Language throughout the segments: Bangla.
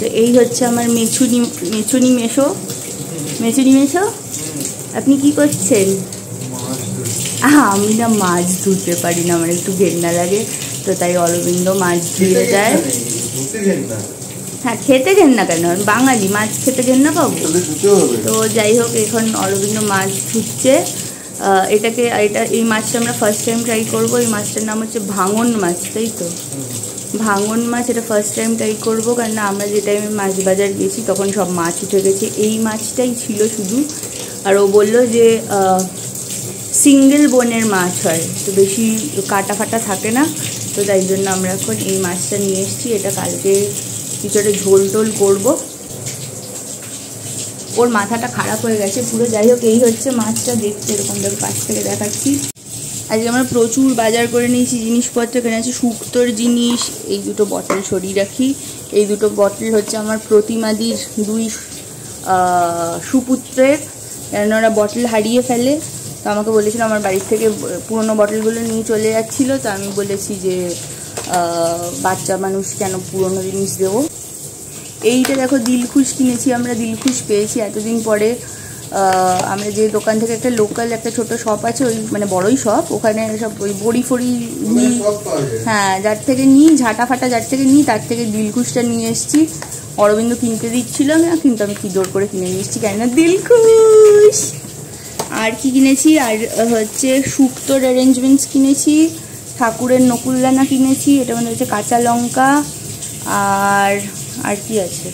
তো এই হচ্ছে আমার মেছুনি মেশো। আপনি কি করছেন? আমি না মাছ ধুতে পারি না, আমার একটু ঘেন্না লাগে, তো তাই অরবিন্দ মাছ ধুয়ে যায়। হ্যাঁ, খেতে ঘেন্না কেন, বাঙালি মাছ খেতে ঘেন্না পাবো? তো যাই হোক, এখন অরবিন্দ মাছ ধুচ্ছে। এই মাছটা আমরা ফার্স্ট টাইম ট্রাই করবো। এই মাছটার নাম হচ্ছে ভাঙন মাছ, তাই তো? ভাঙন মাছ, এটা ফার্স্ট টাইম ট্রাই করবো, কারণ আমরা যে টাইমে মাছ বাজার গেছি তখন সব মাছ উঠে গেছে, এই মাছটাই ছিল শুধু। আর ও বললো যে সিঙ্গেল বোনের মাছ হয়, তো বেশি কাটা ফাটা থাকে না, তো তাই জন্য আমরা এখন এই মাছটা নিয়ে এসেছি। এটা কালকে কিছুটা ঝোল টোল করবো। ওর মাথাটা খারাপ হয়ে গেছে পুরো। যাই হোক, এই হচ্ছে মাছটা, দেখতে এরকম ধরো কাছ থেকে দেখাচ্ছি। আজকে আমরা প্রচুর বাজার করে নিয়েছি জিনিসপত্র। এখানে আছে শুক্তোর জিনিস, এই দুটো বটল সরিয়ে রাখি। এই দুটো বটল হচ্ছে আমার প্রতিমাদির দুই সুপুত্রের, কেন ওরা বটল হারিয়ে ফেলে, তো আমাকে বলেছিল আমার বাড়ির থেকে পুরনো বটলগুলো নিয়ে চলে যাচ্ছিলো, তো আমি বলেছি যে বাচ্চা মানুষ কেন পুরনো জিনিস দেবো। এইটা দেখো দিলখুশ কিনেছি আমরা, দিলখুশ পেয়েছি এতদিন পরে। আমরা যে দোকান থেকে একটা লোকাল একটা ছোট শপ আছে, ওই মানে বড়ই শপ, ওখানে সব ওই বড়ি ফড়ি নিই, হ্যাঁ, যার থেকে নিই, ঝাঁটা ফাটা যার থেকে নিই, তার থেকে দিলখুশটা নিয়ে এসেছি। অরবিন্দ কিনতে দিচ্ছিল না, কিন্তু আমি কি জোর করে কিনে নিয়ে এসেছি, কেননা দিলখুশ। আর কি কিনেছি, আর হচ্ছে শুক্তোর অ্যারেঞ্জমেন্টস কিনেছি, ঠাকুরের নকুলদানা কিনেছি, এটা মানে হচ্ছে কাঁচা লঙ্কা, আর আর কি আছে,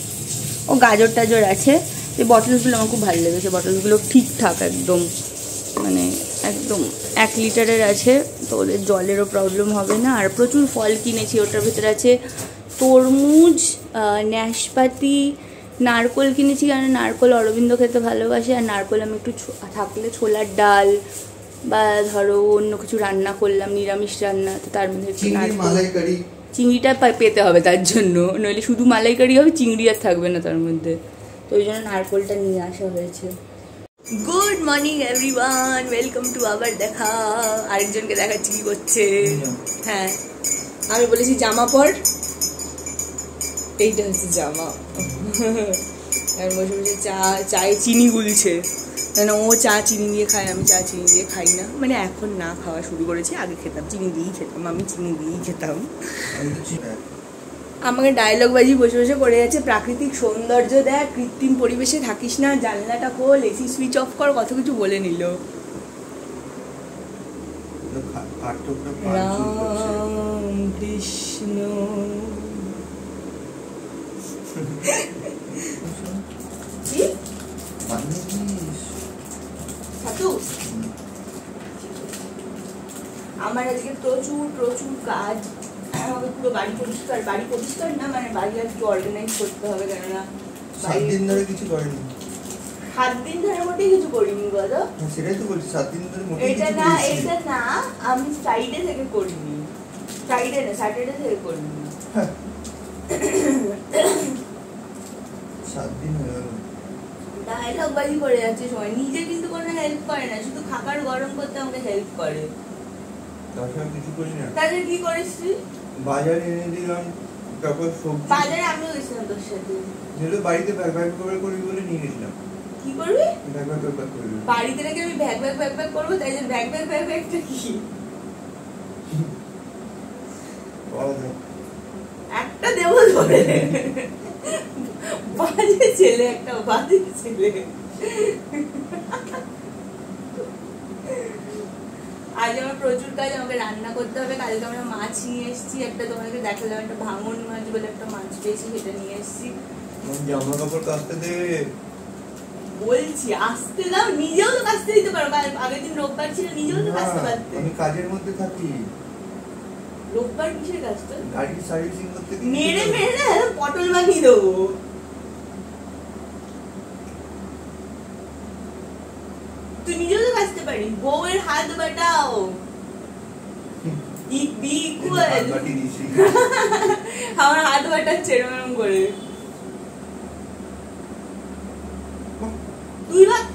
ও গাজর টাজর আছে। এই বটলসগুলো আমার খুব ভালো লেগেছে, বটলসগুলো ঠিকঠাক একদম, মানে একদম 1 লিটারের আছে, তো ওদের জলেরও প্রবলেম হবে না। আর প্রচুর ফল কিনেছি, ওটার ভিতরে আছে তরমুজ, নাশপাতি, নারকোল কিনেছি, কারণ নারকোল অরবিন্দ খেতে ভালোবাসে, আর নারকোল আমি একটু থাকলে ছোলার ডাল বা ধরো অন্য কিছু রান্না করলাম নিরামিষ রান্না, তো তার মধ্যে একটু নারকোল, চিংড়িটা পেতে হবে তার জন্য, নইলে শুধু মালাইকারি হবে, চিংড়ি আর থাকবে না তার মধ্যে, তো ওই জন্য নারকোলটা নিয়ে আসা হয়েছে। Good morning everyone, welcome to আবার দেখা। আরেকজনকে দেখাচ্ছি কি করছে। হ্যাঁ, আমি বলেছি জামা পর, এইটা হচ্ছে জামা। আর বসে বসে চায়ে চিনি গুলছে, কেন ও চা চিনি দিয়ে খায়, আমি চা চিনি দিয়ে খাই না, মানে এখন না খাওয়া শুরু করেছি, আগে খেতাম চিনি দিয়েই খেতাম, আমাকে ডায়লগ বাজি বসে বসে করে যাচ্ছে। প্রাকৃতিক সৌন্দর্য দেখ, কৃত্রিম পরিবেশে থাকিস না, জানলাটা খোল, এসি সুইচ অফ কর, কত কিছু বলে নিল। রাম কৃষ্ণ, আমার আজকে প্রচুর প্রচুর কাজ, আমাকে পুরো বাড়ি পরিষ্কার না, মানে বাড়ি আজকে অর্গানাইজ করতে হবে, কেননা 7 দিন ধরে কিছু করিনি। 7 দিন ধরে মোটেই কিছু করিনি বলো? সেটাই তো বলছি, 7 দিন ধরে মোটেই কিছু করিনি। এটা না আমি ফ্রাইডে থেকে করিনি, ফ্রাইডে না স্যাটারডে থেকে করিনি। হ্যাঁ, 7 দিন হলো। ডায়লগ বাজি করে যাচ্ছে সময়, নিজে কিন্তু কোনো হেল্প করে না, শুধু খাবার গরম করতে আমাকে হেল্প করে। একটা বাজে ছেলে। আজ আমার প্রচুর কাজ, আমাকে রান্না করতে হবে। কালকে আমরা মাছ নিয়ে এসেছি একটা, তোমাকে দেখালাম, একটা ভাঙন মাছ বলে একটা মাছ পেয়েছি, সেটা নিয়ে এসেছি। জামা কাপড় কাচতে দে বলছি, আসতে দাও, নিজেও তো কাচতে দিতে পারো, আগের দিন রোববার ছিল, নিজেও তো কাচতে পারতে। আমি কাজের মধ্যে থাকি, রোববার কিসের কাজ? তো গাড়ি সার্ভিসিং করতে মেরে মেরে পটল বানিয়ে দেবো। তুই নিজেও তো কাচতে পারিস, বউয়ের হাত বাটাও। আমার হাত বাটাচ্ছে এরকম করে, তুই ভাগ।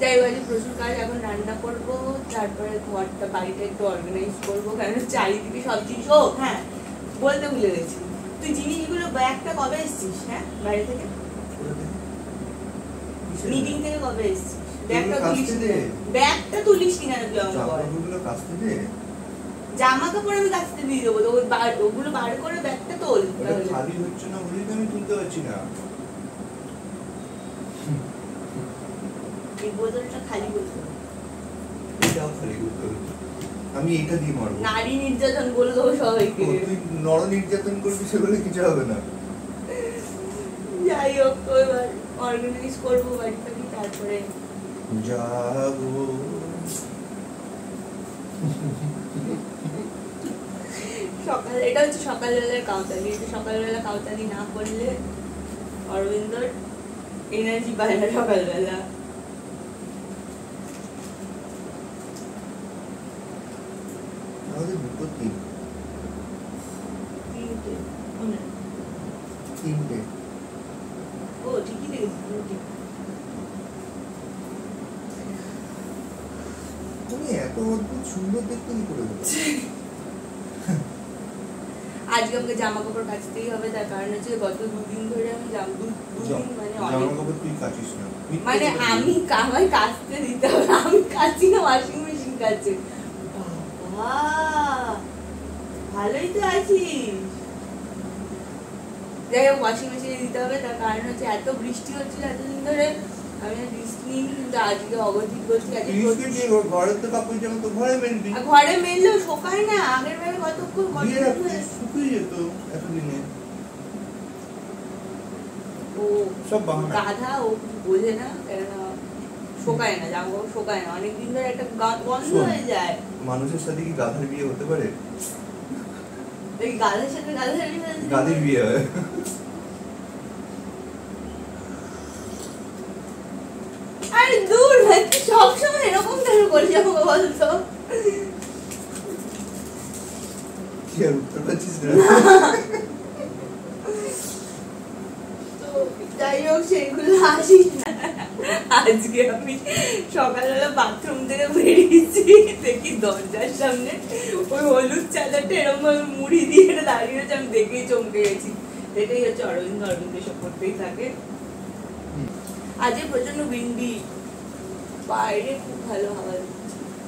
যাই বাজে প্রচুর কাজ, এখন রান্না করবো, তারপরে ঘরটা বাড়িটা একটু অর্গানাইজ করবো, কারণ চারিদিকে সব জিনিস। ও হ্যাঁ, বলতে ভুলে গেছি, তুই জিনিসগুলো ব্যাগটা কবে এসেছিস? হ্যাঁ, বাইরে থেকে মিটিং থেকে কবে এসেছিস? ব্যাগটা তুলিস কিনা না তুই আমাকে কাছ থেকে? জামা কাপড় আমি কাছ থেকে দিয়ে দেবো, ওগুলো বার করে ব্যাগটা তোল। খালি হচ্ছে না বলেই তো আমি তুলতে পারছি না। এই বোতলটা খালি করতে হবে, এটাও খালি করতে হবে। আমি এটা দিয়ে মারবো। নারী নির্যাতন বলে দেবো সবাইকে। তুই নর নির্যাতন করবি সেগুলো কিছু হবে না। যাই হোক, এবার অর্গানাইজ করবো বাড়িটা, তারপরে যাবো। সকাল, এটা হচ্ছে সকালবেলার কাউতালি। এটা সকালবেলা কাউতালি না করলে অরবিন্দর এনার্জি পায় না সকালবেলা। আজকে আমাকে জামা কাপড় কাচতেই হবে, তার কারণ হচ্ছে গত দুদিন ধরে আমি মানে আমি আমায় কাচতে দিতে হবে, আমি কাচি না, ওয়াশিং মেশিন কাচে। ভালোই তো আছিস। যাই হোক, ওয়াশিং মেশিনে দিতে হবে, তার কারণ হচ্ছে এত বৃষ্টি হচ্ছিল এতদিন ধরে। আমি ঘরে মেললেও শোকায় না। আগের বেলা কতক্ষণ গাধা, ও বোঝে না, কেননা শোকায় না, জামা কাপড় শোকায় না। অনেকদিন ধরে একটা বন্ধ হয়ে যায়। মানুষের সাথে কি গাধার বিয়ে হতে পারে? গাধার সাথে গাধার বিয়ে হয়। আজকে আমি সকালবেলা বাথরুম থেকে বেরিয়েছি, দেখি দরজার সামনে ওই হলুদ চাদরটা এরকম মুড়ি দিয়ে দাঁড়িয়ে আছে। আমি দেখেই চমকে গেছি। এটাই হচ্ছে অরবিন্দ, এসব করতেই থাকে। আজকে প্রচন্ড উইন্ডি, বাইরে খুব ভালো হাওয়া দিচ্ছে,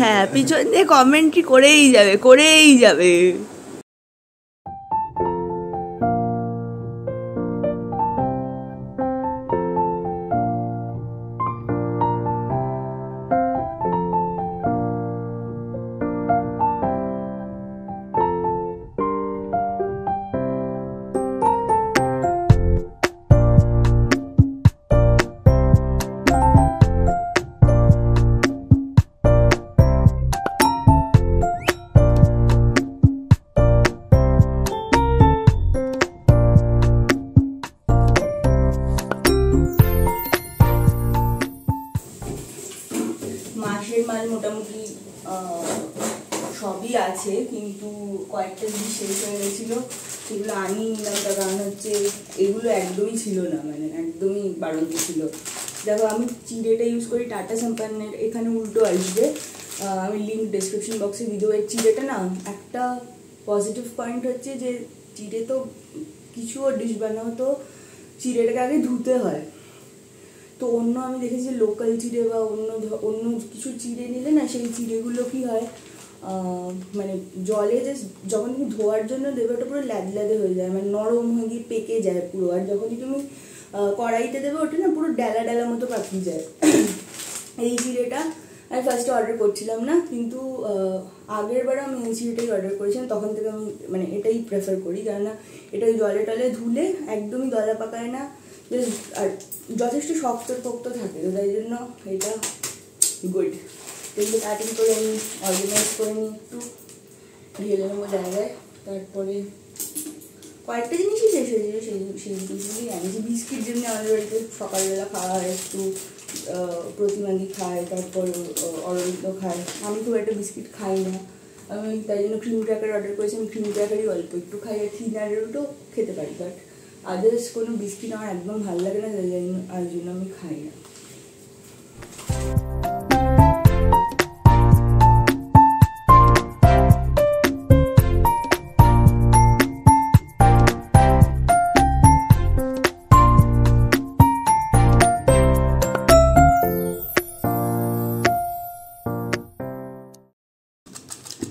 হ্যাঁ, পিছন দিয়ে কমেন্ট্রি করেই যাবে। সবই আছে, কিন্তু কয়েকটা জিনিস শেষ হয়ে গেছিলো, সেগুলো আমি নিলাম। তার কারণ হচ্ছে এগুলো একদমই ছিল না, মানে একদমই বাড়ন্ত ছিল। দেখো, আমি চিড়েটা ইউজ করি টাটা সম্পানের, এখানে উল্টো আসবে। আমি লিঙ্ক ডেসক্রিপশন বক্সে ভিডিও। এই চিড়েটা না, একটা পজিটিভ পয়েন্ট হচ্ছে যে চিড়ে তো কিছুও ডিশ বানাও তো চিড়েটাকে আগে ধুতে হয়। তো অন্য আমি দেখেছি লোকাল চিড়ে বা অন্য কিছু চিড়ে নিলে না, সেই চিড়েগুলো কি হয় মানে জলে যে যখন তুমি ধোয়ার জন্য দেবে ওটা পুরো ল্যাদলাদে হয়ে যায়, মানে নরম হয়ে গিয়ে পেকে যায় পুরো। আর যখনই তুমি কড়াইতে দেবে ওটা না পুরো ডেলা ডেলা মতো পাকিয়ে যায়। এই চিড়েটা আমি ফার্স্টে অর্ডার করছিলাম না, কিন্তু আগেরবার আমি এই চিড়েটাই অর্ডার করেছিলাম। তখন থেকে আমি মানে এটাই প্রেফার করি, কেননা এটা জলে টলে ধুলে একদমই গলা পাকায় না, আর যথেষ্ট শক্ত থাকে, তো তাই জন্য এটা গুড। কিন্তু কাটিং করে আমি অর্গানাইজ করে নিই একটু। দিয়ে দেবো জায়গায়। তারপরে কয়েকটা জিনিসই শেষ হয়ে যাবে, সেই জিনিসগুলি আমি যে বিস্কিট যেমনি আমাদের বাড়িতে সকালবেলা খাওয়া হয়, একটু প্রতিমাদি খায়, তারপর অরবিন্দ খায়। আমি খুব একটা বিস্কিট খাই না, আমি তাই জন্য ক্রিম ক্র্যাকার অর্ডার করেছিলাম। ক্রিম ক্র্যাকারই অল্প একটু খাই, আর থিনারও খেতে পারি, বাট আদার্স কোনো বিস্কিট আমার একদম ভালো লাগে না, তার জন্য আমি খাই না।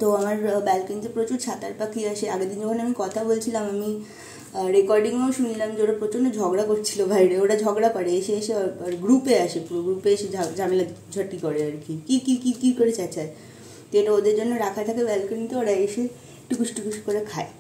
তো আমার ব্যালকনিতে প্রচুর ছাতার পাখি আসে। আগের দিন যখন আমি কথা বলছিলাম, আমি রেকর্ডিংও শুনলাম যে ওরা প্রচণ্ড ঝগড়া করছিল বাইরে। ওরা ঝগড়া করে এসে এসে গ্রুপে আসে, পুরো গ্রুপে এসে ঝামেলা ঝাঁটি করে আর কি, কী কী কী কী করে চেঁচায়। তো এটা ওদের জন্য রাখা থাকে ব্যালকনিতে, ওরা এসে টুকুস টুকুস করে খায়।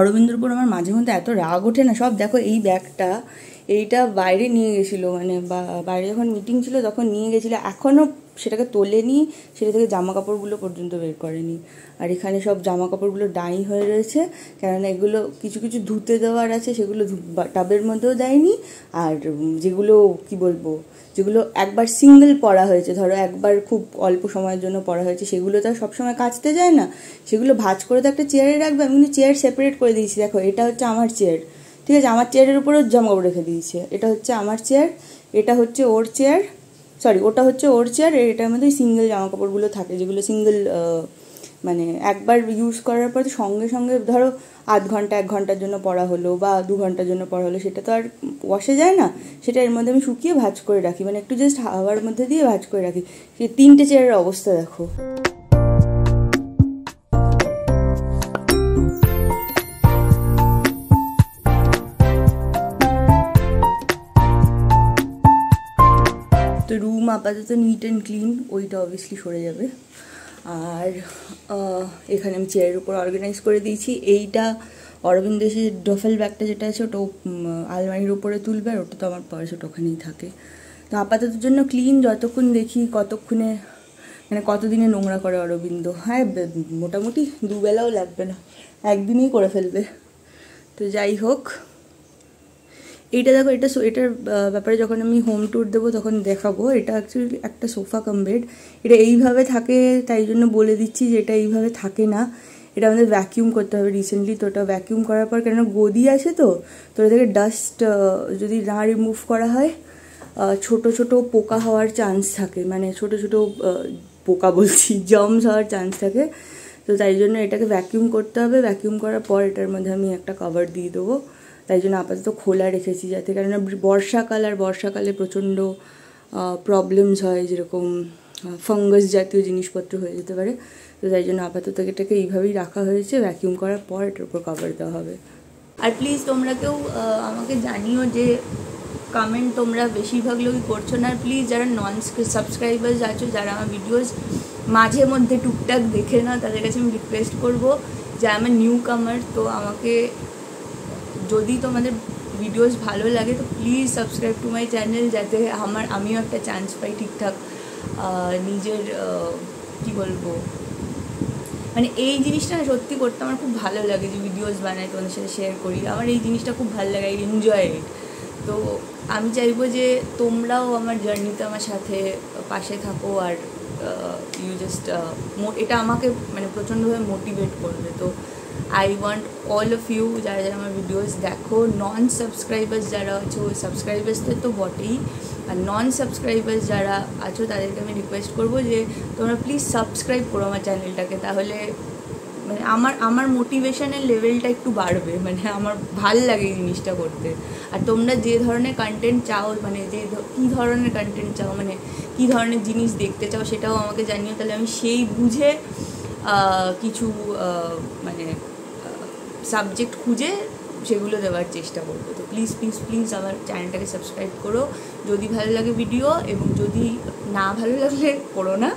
অরবিন্দুর উপর আমার মাঝে মধ্যে এত রাগ ওঠে না। সব দেখো, এই ব্যাগটা এইটা বাইরে নিয়ে গেছিলো, মানে বাইরে যখন মিটিং ছিল তখন নিয়ে গেছিলো, এখনও সেটাকে তোলেনি, সেটা থেকে জামা কাপড়গুলো পর্যন্ত বের করেনি। আর এখানে সব জামা কাপড়গুলো ডাই হয়ে রয়েছে, কেননা এগুলো কিছু কিছু ধুতে দেওয়ার আছে, সেগুলো টাবের মধ্যেও দেয়নি। আর যেগুলো কি বলবো, যেগুলো একবার সিঙ্গেল পরা হয়েছে, ধরো একবার খুব অল্প সময়ের জন্য পরা হয়েছে, সেগুলো তো আর সবসময় কাচতে যায় না, সেগুলো ভাঁজ করে তো একটা চেয়ারে রাখবে। আমি কিন্তু চেয়ার সেপারেট করে দিয়েছি, দেখো এটা হচ্ছে আমার চেয়ার, ঠিক আছে, আমার চেয়ারের উপরেও জামা কাপড় রেখে দিয়েছি। এটা হচ্ছে আমার চেয়ার, এটা হচ্ছে ওর চেয়ার, সরি ওটা হচ্ছে ওর চেয়ার, এটার মধ্যে সিঙ্গেল জামা কাপড়গুলো থাকে, যেগুলো সিঙ্গেল মানে একবার ইউজ করার পর সঙ্গে সঙ্গে, ধরো আধ ঘন্টা এক ঘন্টার জন্য পড়া হলো বা দু ঘন্টার জন্য পড়া হলো, সেটা তো আর ওয়াশে যায় না, সেটা এর মধ্যে আমি শুকিয়ে ভাঁজ করে রাখি, মানে একটু জাস্ট হাওয়ার মধ্যে দিয়ে ভাঁজ করে রাখি। সেই তিনটে চেয়ারের অবস্থা দেখো। তো রুম আপাতত নিট অ্যান্ড ক্লিন, ওইটা অবভিয়াসলি সরে যাবে। আর এখানে আমি চেয়ারের উপর অর্গানাইজ করে দিয়েছি। এইটা অরবিন্দ এসে ডফেল ব্যাগটা যেটা আছে ওটা আলমারির উপরে তুলবে, আর ওটা তো আমার পার্স, ওটা ওখানেই থাকে। তো আপাতত জন্য ক্লিন, যতক্ষণ দেখি কতক্ষণে মানে কতদিনে নোংরা করে অরবিন্দ। হ্যাঁ, মোটামুটি দুবেলাও লাগবে না, একদিনেই করে ফেলবে। তো যাই হোক, এইটা দেখো, এটার ব্যাপারে যখন আমি হোম ট্যুর দেবো তখন দেখাবো। এটা অ্যাকচুয়ালি একটা সোফা কাম বেড, এটা এইভাবে থাকে, তাই জন্য বলে দিচ্ছি যে এটা এইভাবে থাকে না, এটা আমাদের ভ্যাকিউম করতে হবে রিসেন্টলি। তো ওটা ভ্যাকিউম করার পর, কেন গদি আছে তো, তো ওটা থেকে ডাস্ট যদি না রিমুভ করা হয়, ছোট ছোট পোকা হওয়ার চান্স থাকে, মানে ছোট ছোট পোকা বলছি, জার্মস হওয়ার চান্স থাকে। তো তাই জন্য এটাকে ভ্যাকিউম করতে হবে, ভ্যাকিউম করার পর এটার মধ্যে আমি একটা কভার দিয়ে দেবো, তাই জন্য আপাতত খোলা রেখেছি, যাতে কেননা বর্ষাকাল, আর বর্ষাকালে প্রচণ্ড প্রবলেমস হয়, যেরকম ফাঙ্গাস জাতীয় জিনিসপত্র হয়ে যেতে পারে। তো তাই জন্য আপাতত এটাকে এইভাবেই রাখা হয়েছে, ভ্যাকিউম করার পর এটার উপর কভার দেওয়া হবে। আর প্লিজ তোমরা কেউ আমাকে জানিও যে কমেন্ট তোমরা বেশিরভাগ লোকই করছো না। প্লিজ যারা নন সাবস্ক্রাইবার্স আছো, যারা আমার ভিডিওস মাঝে মধ্যে টুকটাক দেখে না, তাদের কাছে আমি রিকোয়েস্ট করবো যে আমি নিউ কামার, তো আমাকে যদি তোমাদের ভিডিওস ভালো লাগে তো please subscribe to my channel যাতে আমিও একটা চান্স পাই ঠিকঠাক নিজের কি বলবো মানে এই জিনিসটা সত্যি করতে আমার খুব ভালো লাগে যে ভিডিওস বানাই তোমাদের সাথে শেয়ার করি আমার এই জিনিসটা খুব ভালো লাগে আই এনজয় ইট তো আমি চাইবো যে তোমরাও আমার জার্নিতে আমার সাথে পাশে থাকো আর ইউ জাস্ট এটা আমাকে মানে প্রচণ্ডভাবে মোটিভেট করবে তো I want all of you যারা যারা আমার ভিডিওস দেখো নন সাবস্ক্রাইবার্স যারা আছো সাবস্ক্রাইবার্সদের তো বটেই আর নন সাবস্ক্রাইবার্স যারা আছো তাদেরকে আমি রিকোয়েস্ট করবো যে তোমরা প্লিজ সাবস্ক্রাইব করো আমার চ্যানেলটাকে তাহলে মানে আমার মোটিভেশনের লেভেলটা একটু বাড়বে মানে আমার ভাল লাগে এই জিনিসটা করতে আর তোমরা যে ধরনের কন্টেন্ট চাও মানে যে কী ধরনের কন্টেন্ট চাও মানে কী ধরনের জিনিস দেখতে চাও সেটাও আমাকে জানিও তাহলে আমি সেই বুঝে কিছু মানে সাবজেক্ট খুঁজে সেগুলো দেওয়ার চেষ্টা করবো তো প্লিজ প্লিজ প্লিজ আমার চ্যানেলটাকে সাবস্ক্রাইব করো যদি ভালো লাগে ভিডিও এবং যদি না ভালো লাগলে করো না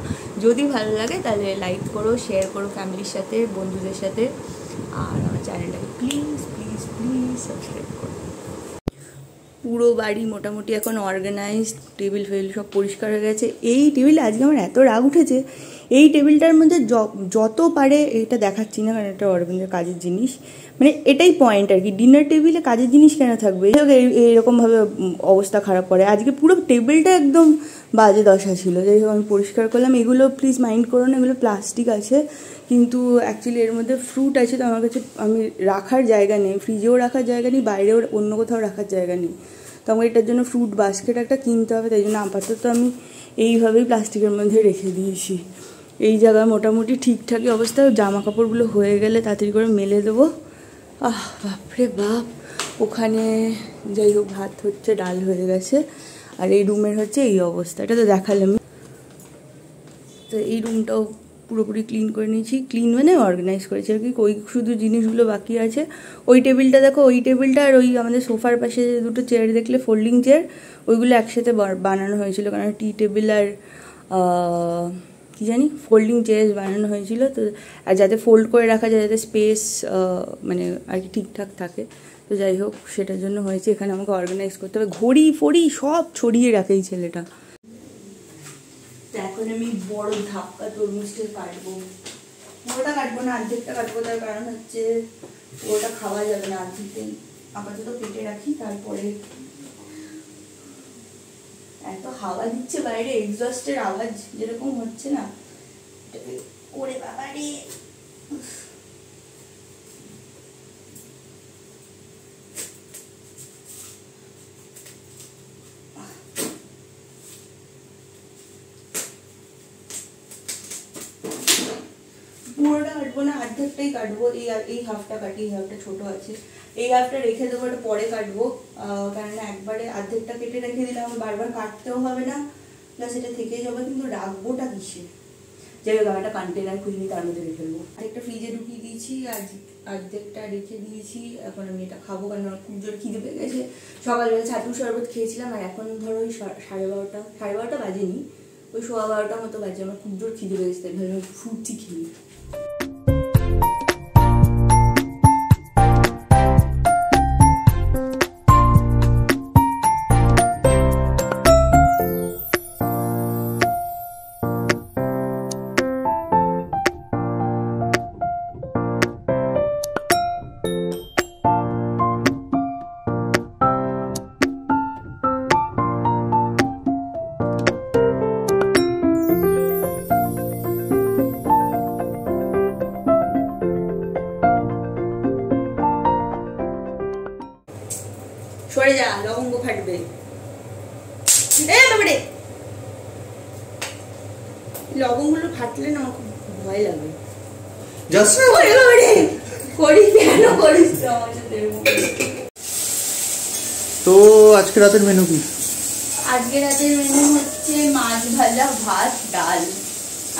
যদি ভালো লাগে তাহলে লাইক করো শেয়ার করো ফ্যামিলির সাথে বন্ধুদের সাথে আর আমার চ্যানেলটাকে প্লিজ প্লিজ প্লিজ সাবস্ক্রাইব করো পুরো বাড়ি মোটামুটি এখন অর্গানাইজড টেবিল ফেবিল সব পরিষ্কার হয়ে গেছে এই টেবিল আজকে আমার এত রাগ উঠেছে এই টেবিলটার মধ্যে যত পারে এটা দেখাচ্ছি না কারণ এটা অরবিন্দের কাজের জিনিস মানে এটাই পয়েন্ট আর কি ডিনার টেবিলে কাজের জিনিস কেন থাকবে এইরকমভাবে অবস্থা খারাপ করে আজকে পুরো টেবিলটা একদম বাজে দশা ছিল যাই হোক আমি পরিষ্কার করলাম এগুলো প্লিজ মাইন্ড করো না এগুলো প্লাস্টিক আছে কিন্তু অ্যাকচুয়ালি এর মধ্যে ফ্রুট আছে তো আমার কাছে আমি রাখার জায়গা নেই ফ্রিজেও রাখার জায়গা নেই বাইরেও অন্য কোথাও রাখার জায়গা নেই তো আমার এটার জন্য ফ্রুট বাস্কেট একটা কিনতে হবে তাই জন্য আপাতত আমি এইভাবেই প্লাস্টিকের মধ্যে রেখে দিয়েছি এই জায়গায় মোটামুটি ঠিকঠাকই অবস্থা জামা কাপড়গুলো হয়ে গেলে তাড়াতাড়ি করে মেলে দেবো আহ বাপরে বাপ ওখানে যাই হোক ভাত হচ্ছে ডাল হয়ে গেছে আর এই রুমের হচ্ছে এই অবস্থা এটা তো দেখালাম তো এই রুমটাও পুরোপুরি ক্লিন করে নিয়েছি ক্লিন মানে অর্গানাইজ করেছি আর কি ওই শুধু জিনিসগুলো বাকি আছে ওই টেবিলটা দেখো ওই টেবিলটা আর ওই আমাদের সোফার পাশে দুটো চেয়ার দেখলে ফোল্ডিং চেয়ার ওইগুলো একসাথে বানানো হয়েছিল কারণ টি টেবিল আর জানি ফোল্ডিং চেয়ার বানানো হয়েছিল তো আর যাতে ফোল্ড করে রাখা যায় যাতে স্পেস মানে আর কি ঠিকঠাক থাকে তো যাই হোক সেটার জন্য হয়েছে এখানে আমাকে অর্গানাইজ করতে হবে ঘড়ি ফড়ি সব ছড়িয়ে রাখে এই ছেলেটা এখন আমি বড় ধাক্কা তরমুজটা কাটবো পুরোটা কাটবো না অর্ধেকটা কাটবো তার কারণ হচ্ছে পুরোটা খাওয়া যাবে না অর্ধেকটাই আপাতত কেটে রাখি তারপরে এত হাওয়া দিচ্ছে বাইরে এক্সস্টের আওয়াজ যেরকম হচ্ছে না ওরে বাবা রে পুরোটা কাটবো না অর্ধেকটাই কাটবো এই হাফটা কাটি এই হাফটা ছোট আছে এই হাফটা রেখে দেবো এটা পরে কাটবো কেননা একবারে অর্ধেকটা কেটে রেখে দিলে আমার বারবার কাটতেও হবে না প্লাস এটা থেকে যাবে কিন্তু রাখবোটা কিসে যাই হোক একটা কন্টেনার খুঁজিনি তার মধ্যে রেখে দেবো আরেকটা ফ্রিজে ঢুকিয়ে দিয়েছি আর অর্ধেকটা রেখে দিয়েছি এখন আমি এটা খাবো কারণ আমার খুব জোর খিদে পেয়ে গেছে সকালবেলা ছাতু শরবত খেয়েছিলাম আর এখন ধরো ওই 12:30 বাজেনি ওই 12:15 মতো বাজে আমার খুব জোর খিদে পেয়ে গেছে তাই ভাবলাম ফ্রুটটি খেয়ে সরে যা লবঙ্গ ফাটবে লবঙ্গগুলো ফাটলে না আমার খুব ভয় লাগে তো আজকে রাতের মেনু কি আজকে রাতের মেনু হচ্ছে মাছ ভাজা ভাত ডাল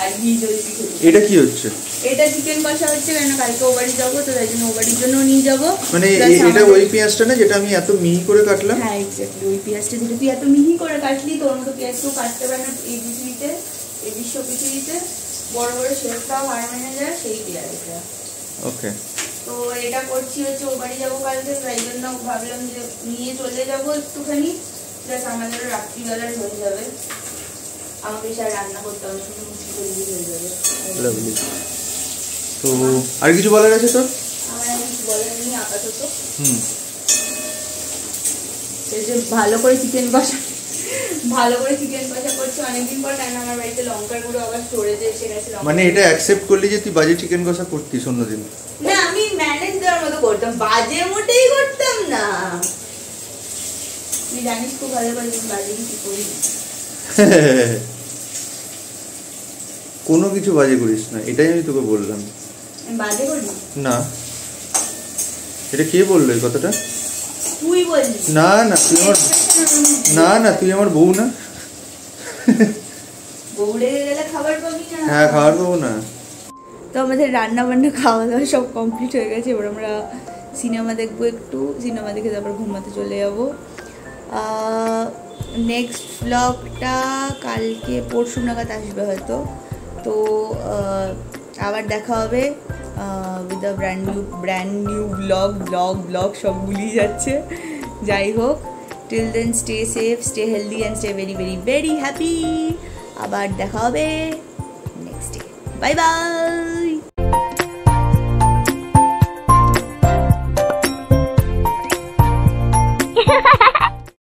আর ঘি জলদি এটা কি হচ্ছে এটা চিকেন কষা হচ্ছে কারণ কালকে ওবাড়ি যাবো তো তাই জন্য ওবাড়ির জন্য নিয়ে যাবো মানে এটা ওই পেঁয়াজটা না যেটা আমি এত মিহি করে কাটলাম হ্যাঁ এক্স্যাক্টলি ওই পেঁয়াজটা যেটা তুই এত মিহি করে কাটলি তোর মতো পেঁয়াজ তো কাটতে পারে না এই বিচুরিতে এই বিশ্ব বিচুরিতে বড় বড় শেপটা হার মেনে যায় সেই পেঁয়াজটা ওকে তো তো এটা করছি হচ্ছে ও বাড়ি যাবো কালকে, তাই জন্য ভাবলাম যে নিয়ে চলে যাবো একটুখানি, প্লাস আমাদের রাত্রিবেলার হয়ে যাবে, আমাকে সব রান্না করতে হবে, শুধু মুশকিল হয়ে যাবে। তো আর কিছু বলার আছে তোর? আমার আর কিছু বলার নেই আপাতত। এই যে ভালো করে চিকেন কষা করছি অনেকদিন পর, কারণ আমার বাড়িতে লঙ্কার গুঁড়ো আবার স্টোরেজে এসে গেছে। মানে এটা অ্যাকসেপ্ট করলি যে তুই বাজে চিকেন কষা করতিস অন্যদিন? না, আমি ম্যানেজ দেওয়ার মতো করতাম, বাজে মোটেই করতাম না। তুই জানিস খুব ভালো করে আমি বাজে কি করি, কোনো কিছু বাজে করিস না, এটাই আমি তোকে বললাম। আমি বাজে করি না। এটা কে বললো এই কথাটা? তুই বললি। না না, তুই আমার তুই আমার বউ না। হ্যাঁ, খাবার পাবো না। তো আমাদের রান্না বান্না খাওয়া দাওয়া সব কমপ্লিট হয়ে গেছে, এবার আমরা সিনেমা দেখবো একটু, সিনেমা দেখে তারপর ঘুমাতে চলে যাবো। নেক্সট ব্লগটা কালকে পরশু নাগাদ আসবে হয়তো, তো আবার দেখা হবে with a brand new blog সব ভুলেই যাচ্ছে। যাই হোক, till then stay safe, stay healthy and stay very very very happy. Abar dekha hobe next day. Bye bye.